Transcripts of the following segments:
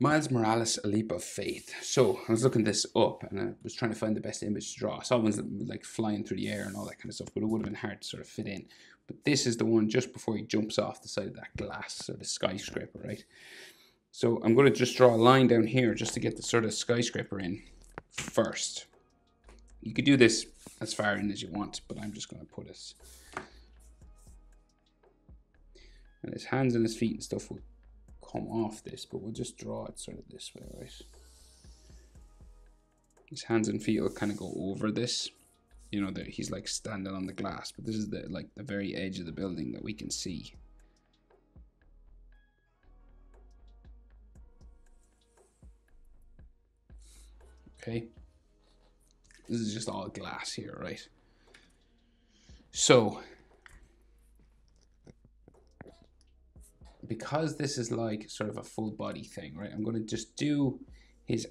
Miles Morales, A Leap of Faith. So I was looking this up and I was trying to find the best image to draw. I saw ones that were like flying through the air and all that kind of stuff, but it would have been hard to sort of fit in. But this is the one just before he jumps off the side of that glass or the skyscraper, right? So I'm going to just draw a line down here just to get the sort of skyscraper in first. You could do this as far in as you want, but I'm just going to put this. And his hands and his feet and stuff will come off this, but we'll just draw it sort of this way, right? His hands and feet will kind of go over this. You know, that he's like standing on the glass, but this is the like the very edge of the building that we can see. Okay. This is just all glass here, right? So, because this is like sort of a full body thing, right? I'm going to just do his,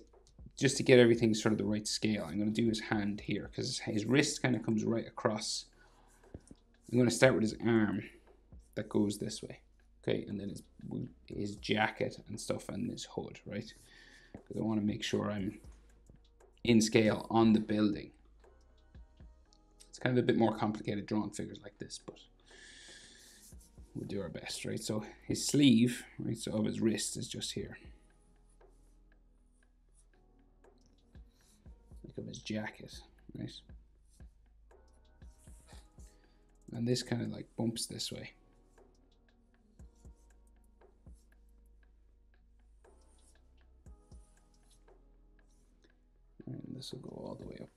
just to get everything sort of the right scale, I'm going to do his hand here because his wrist kind of comes right across. I'm going to start with his arm that goes this way, okay? And then his jacket and stuff and his hood, right? Because I want to make sure I'm in scale on the building. It's kind of a bit more complicated drawing figures like this, but we'll do our best, right? So his sleeve, right, so of his wrist is just here. Look at his jacket, right? And this kind of like bumps this way. And this will go all the way up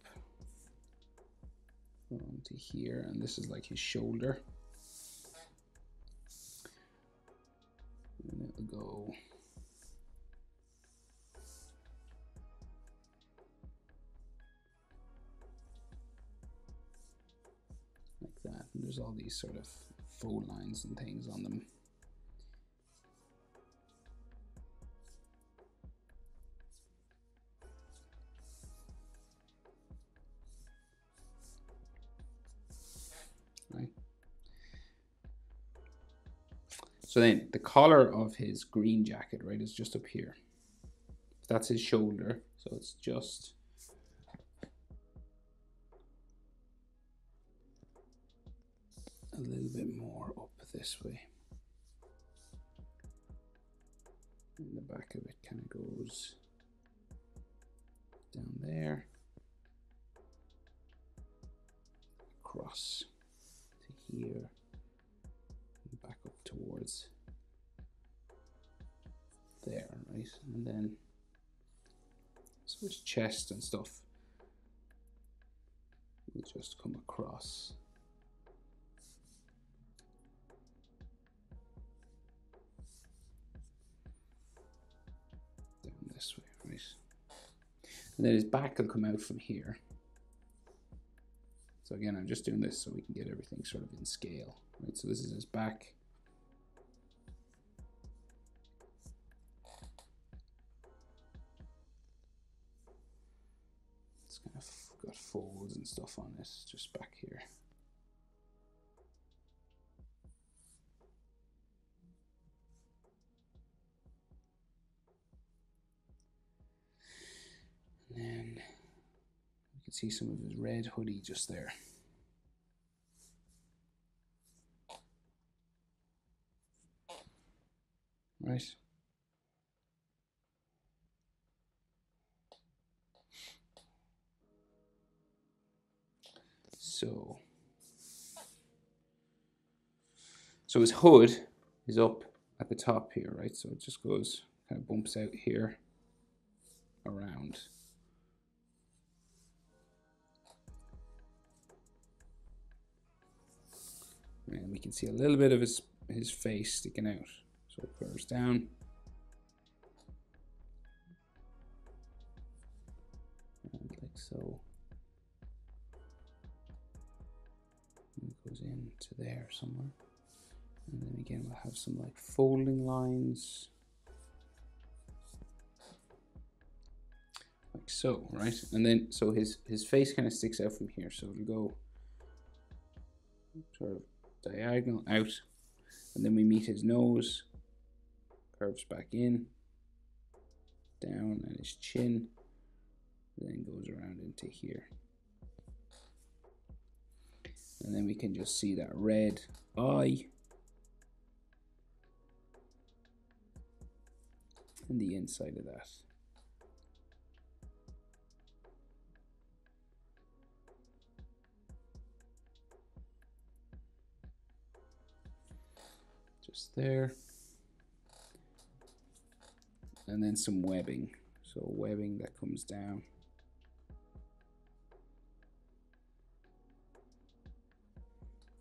onto here, and this is like his shoulder. And it'll go like that. And there's all these sort of fold lines and things on them. So then the collar of his green jacket, right, is just up here. That's his shoulder. So it's just a little bit more up this way. And the back of it kind of goes down there. Across to here. Back up towards there, right? And then his chest and stuff will just come across. Down this way, right? And then his back will come out from here. So again, I'm just doing this so we can get everything sort of in scale. Right, so this is his back. It's kind of got folds and stuff on it, just back here. And then you can see some of his red hoodie just there. Right. So his hood is up at the top here, right? So it just goes, kind of bumps out here, around. And we can see a little bit of his face sticking out. So it curves down. And like so. And it goes into there somewhere. And then again we'll have some like folding lines. Like so, right? And then so his face kind of sticks out from here. So it'll go sort of diagonal out. And then we meet his nose. Curves back in, down at his chin, then goes around into here. And then we can just see that red eye and the inside of that. Just there. And then some webbing. So webbing that comes down.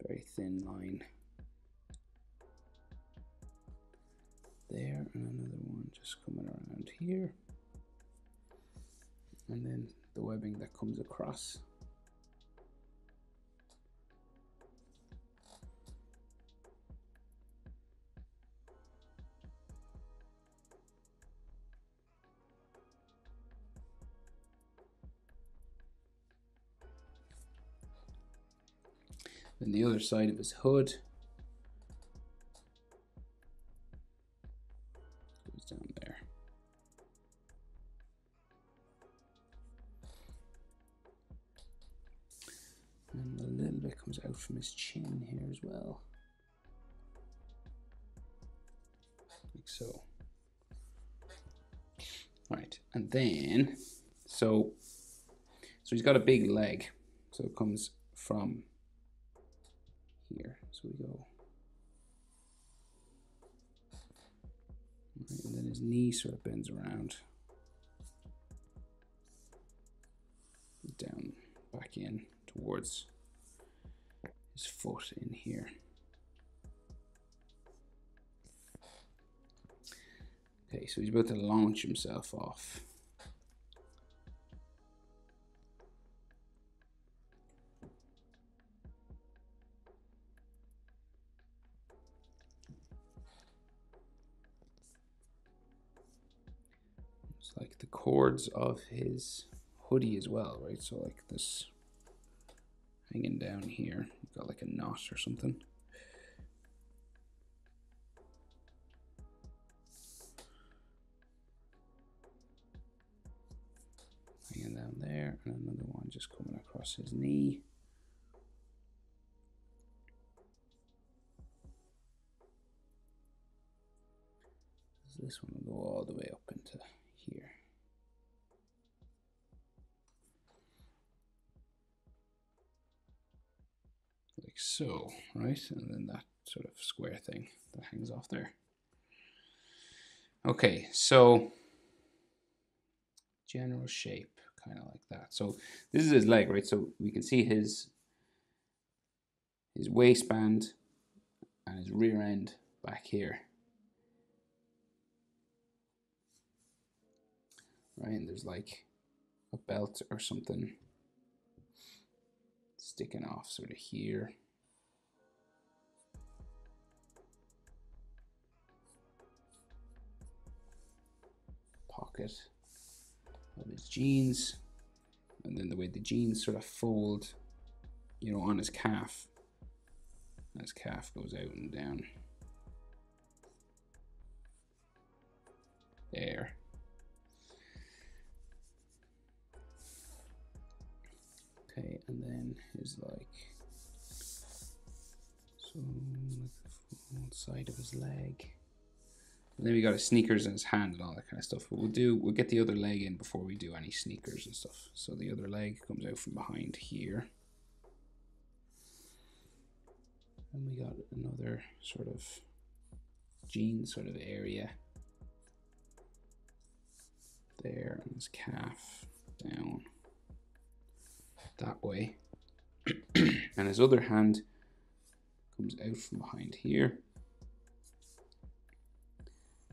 Very thin line there, and another one just coming around here, and then the webbing that comes across. And the other side of his hood goes down there. And a little bit comes out from his chin here as well. Like so. Alright, and then, so he's got a big leg. So it comes from here, so we go, right, and then his knee sort of bends around, down, back in towards his foot in here. Okay, so he's about to launch himself off. Like the cords of his hoodie as well, right? So like this hanging down here, you've got like a knot or something. Hanging down there, and another one just coming across his knee. So this one will go all the way up into here. Like so, right? And then that sort of square thing that hangs off there. Okay, so general shape, kind of like that. So this is his leg, right? So we can see his waistband and his rear end back here. Right, and there's like a belt or something sticking off sort of here. Pocket of his jeans, and then the way the jeans sort of fold, you know, on his calf. And his calf goes out and down. There. Okay, and then his like, so like the side of his leg. And then we got his sneakers in his hand and all that kind of stuff. But we'll get the other leg in before we do any sneakers and stuff. So the other leg comes out from behind here. And we got another sort of jean sort of area there, and his calf down that way. And his other hand comes out from behind here,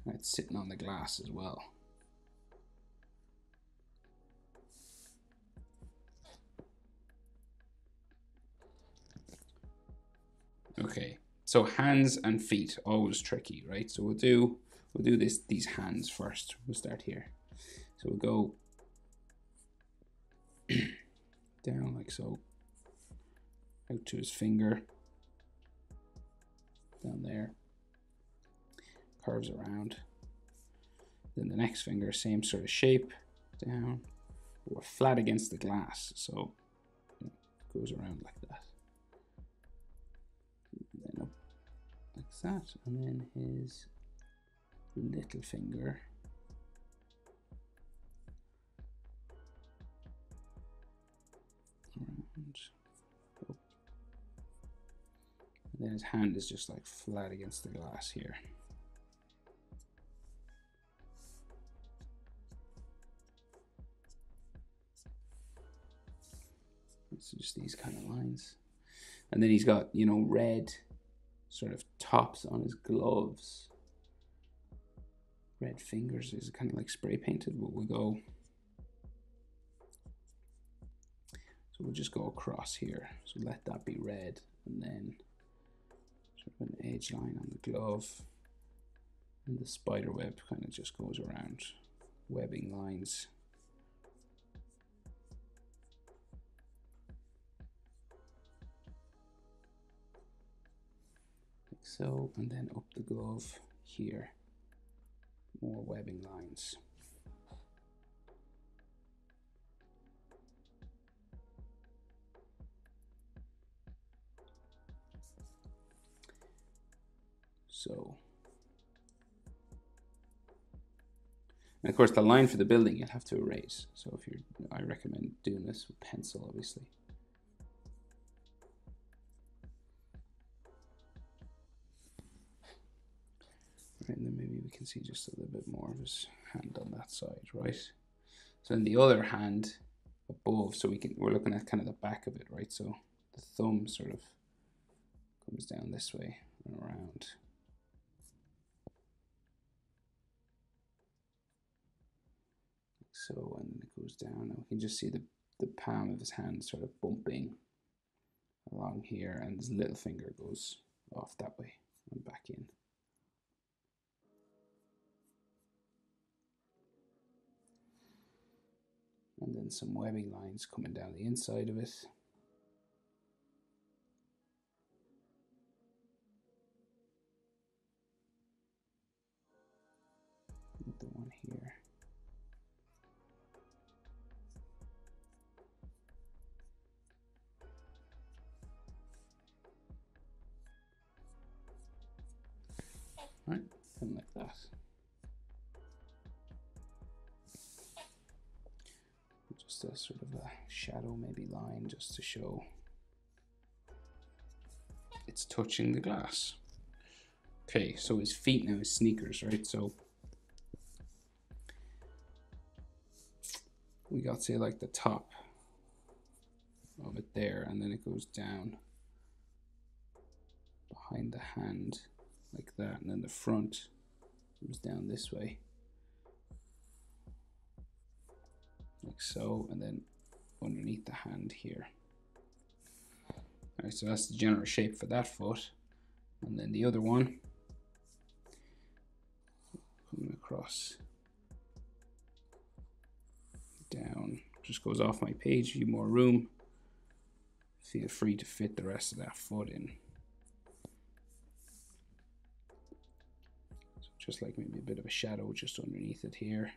and it's sitting on the glass as well. Okay, so hands and feet, always tricky, right? So we'll do these hands first. We'll start here, so we'll go down like so, out to his finger, down there, curves around, Then the next finger, same sort of shape, down, or flat against the glass. So it goes around like that. Then up like that, and then his little finger. Around, up. And then his hand is just like flat against the glass here. So just these kind of lines. And then he's got, you know, red sort of tops on his gloves. Red fingers is kind of like spray painted, but we'll go. So we'll just go across here. So let that be red, and then sort of an edge line on the glove. And the spider web kind of just goes around, webbing lines. So, and then up the glove here, more webbing lines. So, and of course the line for the building you'll have to erase. So if you're, I recommend doing this with pencil, obviously. And then maybe we can see just a little bit more of his hand on that side, right? So in the other hand above, so we're looking at kind of the back of it, right? So the thumb sort of comes down this way and around. So, and it goes down, and we can just see the palm of his hand sort of bumping along here, and his little finger goes off that way and back in. And then some webbing lines coming down the inside of it. The one here. Right, something like that. Just a sort of a shadow, maybe line, just to show it's touching the glass. Okay, so his feet now, his sneakers, right? So we got, say, like the top of it there, and then it goes down behind the hand like that, and then the front goes down this way. Like so, and then underneath the hand here. All right, so that's the general shape for that foot. And then the other one, coming across, down, just goes off my page, give you more room. Feel free to fit the rest of that foot in. So just like maybe a bit of a shadow just underneath it here.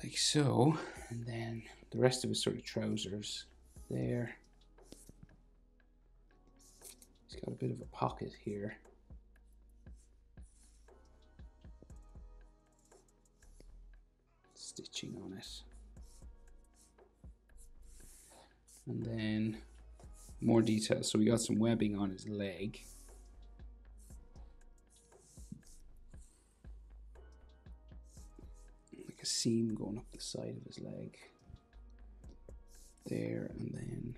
Like so, and then the rest of his sort of trousers there. He's got a bit of a pocket here. Stitching on it. And then more details. So we got some webbing on his leg. A seam going up the side of his leg there, and then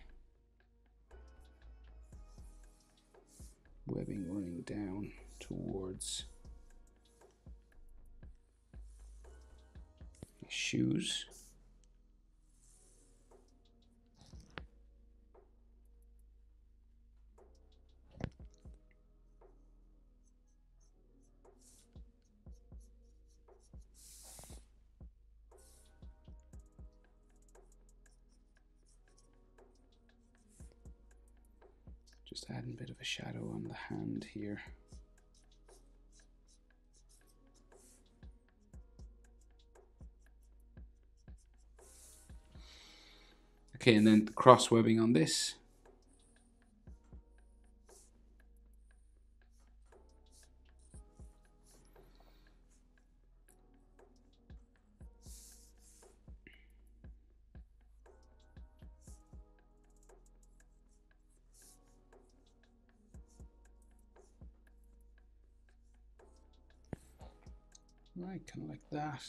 webbing running down towards his shoes. Just adding a bit of a shadow on the hand here. Okay, and then cross webbing on this. Right, kind of like that.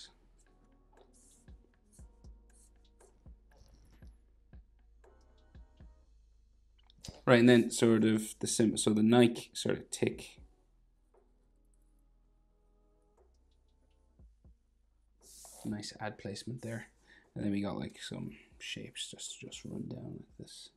Right, and then sort of the symbol, so the Nike sort of tick. Nice ad placement there. And then we got like some shapes just run down like this.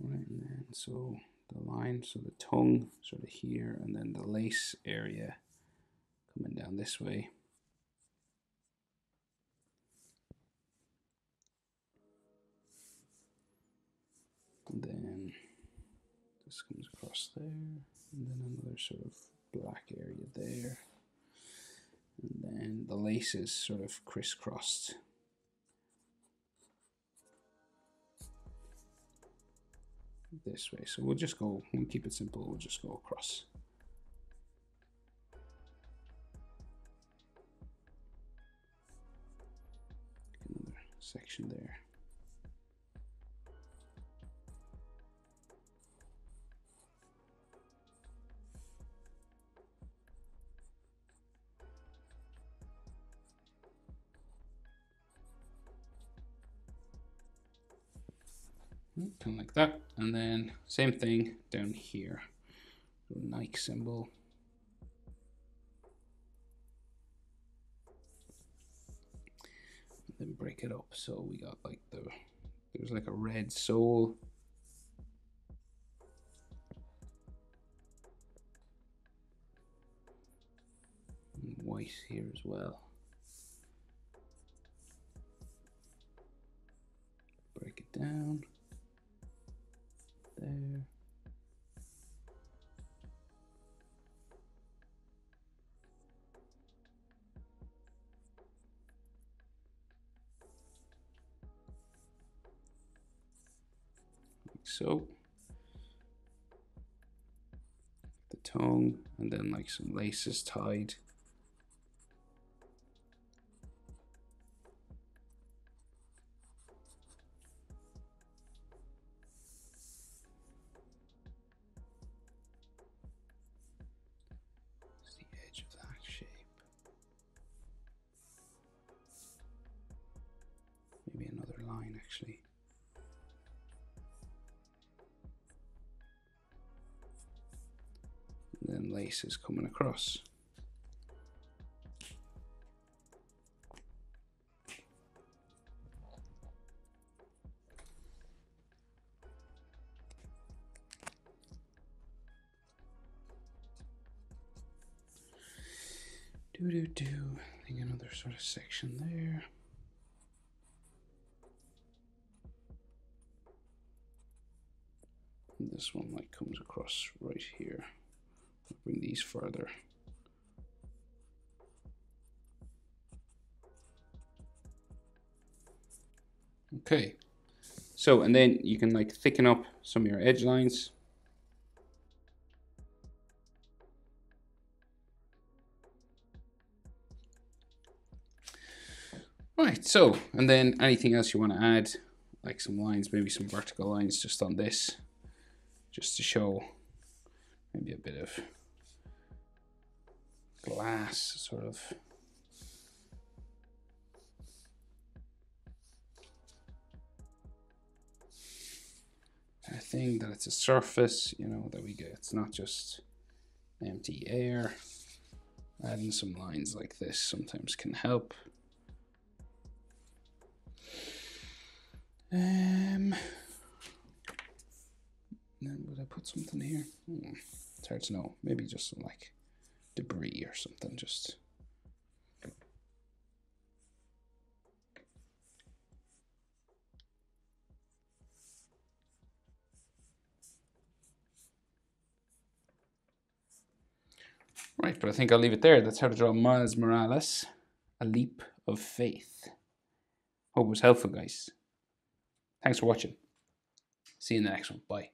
Right, and then so the line, so the tongue sort of here, and then the lace area coming down this way. And then this comes across there, and then another sort of black area there, and then the lace is sort of crisscrossed. This way, so we'll just go, we'll keep it simple, we'll just go across. Another section there. Kind of like that, and then same thing down here, Nike symbol. And then break it up, so we got like the, there's like a red sole. And white here as well. Break it down. There. Like so. The tongue, and then like some laces tied. Actually, and then laces coming across. I think another sort of section there. This one like comes across right here. I'll bring these further. Okay, so and then you can like thicken up some of your edge lines. Right, so and then anything else you want to add, like some lines, maybe some vertical lines just on this. Just to show maybe a bit of glass, sort of. Kind of thing that it's a surface, you know, that we get. It's not just empty air. Adding some lines like this sometimes can help. Then would I put something here? It's hard to know. Maybe just some like debris or something. Just Right, but I think I'll leave it there. That's how to draw Miles Morales, A Leap of Faith. Hope it was helpful, guys. Thanks for watching. See you in the next one. Bye.